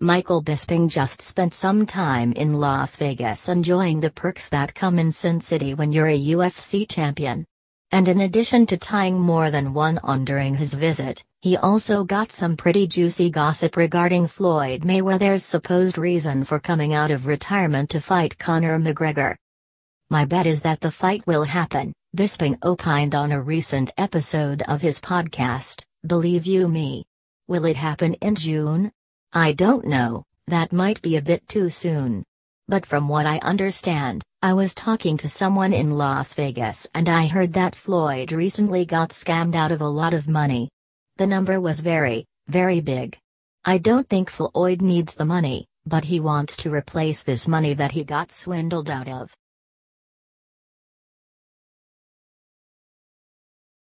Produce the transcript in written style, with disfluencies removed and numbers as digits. Michael Bisping just spent some time in Las Vegas enjoying the perks that come in Sin City when you're a UFC champion. And in addition to tying more than one on during his visit, he also got some pretty juicy gossip regarding Floyd Mayweather's supposed reason for coming out of retirement to fight Conor McGregor. "My bet is that the fight will happen," Bisping opined on a recent episode of his podcast, Believe You Me. "Will it happen in June? I don't know, that might be a bit too soon. But from what I understand, I was talking to someone in Las Vegas and I heard that Floyd recently got scammed out of a lot of money. The number was very, very big. I don't think Floyd needs the money, but he wants to replace this money that he got swindled out of."